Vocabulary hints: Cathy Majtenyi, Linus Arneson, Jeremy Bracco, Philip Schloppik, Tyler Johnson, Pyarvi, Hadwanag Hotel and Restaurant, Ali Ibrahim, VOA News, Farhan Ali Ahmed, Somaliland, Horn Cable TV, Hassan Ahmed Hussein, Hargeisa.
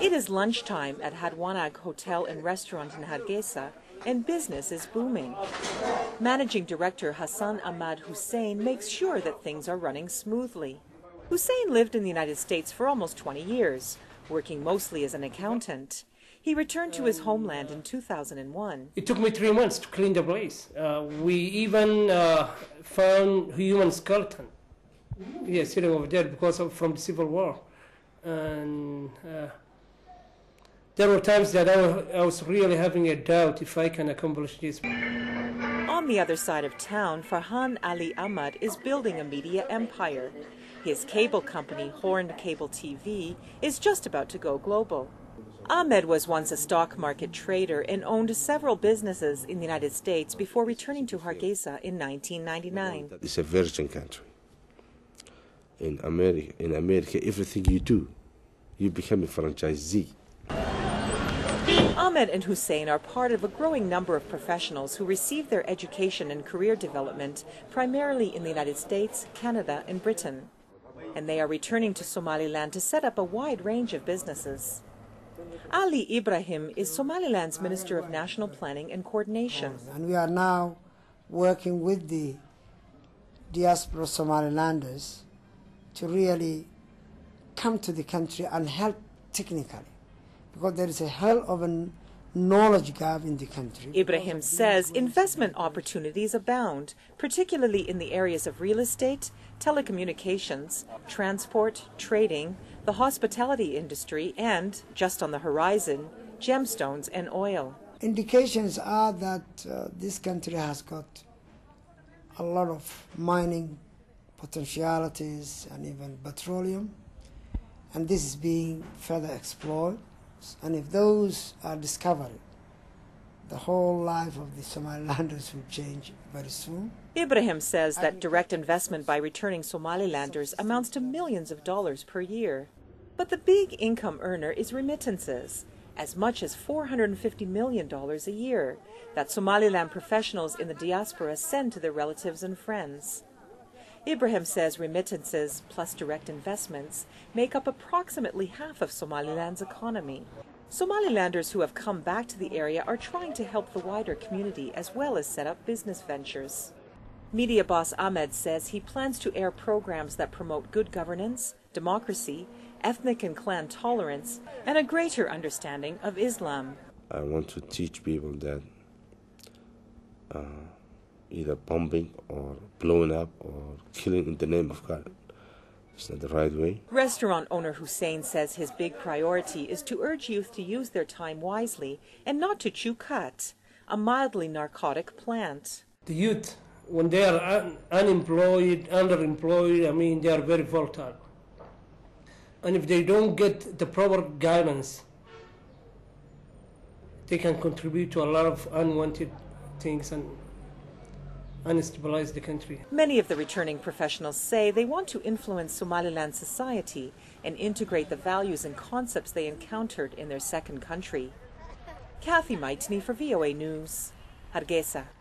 It is lunchtime at Hadwanag Hotel and Restaurant in Hargeisa, and business is booming. Managing Director Hassan Ahmed Hussein makes sure that things are running smoothly. Hussein lived in the United States for almost 20 years, working mostly as an accountant. He returned to his homeland in 2001. It took me 3 months to clean the place. We even found human skeleton. Yes, sitting over there because of from the Civil War. And there were times that I was really having a doubt if I can accomplish this. On the other side of town, Farhan Ali Ahmed is building a media empire. His cable company, Horn Cable TV, is just about to go global. Ahmed was once a stock market trader and owned several businesses in the United States before returning to Hargeisa in 1999. It's a virgin country. In America, everything you do, you become a franchisee. Ahmed and Hussein are part of a growing number of professionals who receive their education and career development primarily in the United States, Canada, and Britain. And they are returning to Somaliland to set up a wide range of businesses. Ali Ibrahim is Somaliland's Minister of National Planning and Coordination. And we are now working with the diaspora Somalilanders to really come to the country and help technically, because there is a hell of a knowledge gap in the country. Ibrahim says investment opportunities abound, particularly in the areas of real estate, telecommunications, transport, trading, the hospitality industry, and, just on the horizon, gemstones and oil. Indications are that this country has got a lot of mining potentialities and even petroleum, and this is being further explored. And if those are discovered, the whole life of the Somalilanders will change very soon. Ibrahim says that direct investment by returning Somalilanders amounts to millions of dollars per year. But the big income earner is remittances, as much as $450 million a year, that Somaliland professionals in the diaspora send to their relatives and friends. Ibrahim says remittances plus direct investments make up approximately half of Somaliland's economy. Somalilanders who have come back to the area are trying to help the wider community as well as set up business ventures. Media boss Ahmed says he plans to air programs that promote good governance, democracy, ethnic and clan tolerance, and a greater understanding of Islam. I want to teach people that either bombing or blowing up or killing in the name of God, it's not the right way. Restaurant owner Hussein says his big priority is to urge youth to use their time wisely and not to chew cut, a mildly narcotic plant. The youth, when they are unemployed, underemployed, I mean, they are very volatile. And if they don't get the proper guidance, they can contribute to a lot of unwanted things and unstabilize the country. Many of the returning professionals say they want to influence Somaliland society and integrate the values and concepts they encountered in their second country. Cathy Majtenyi for VOA News, Hargeisa.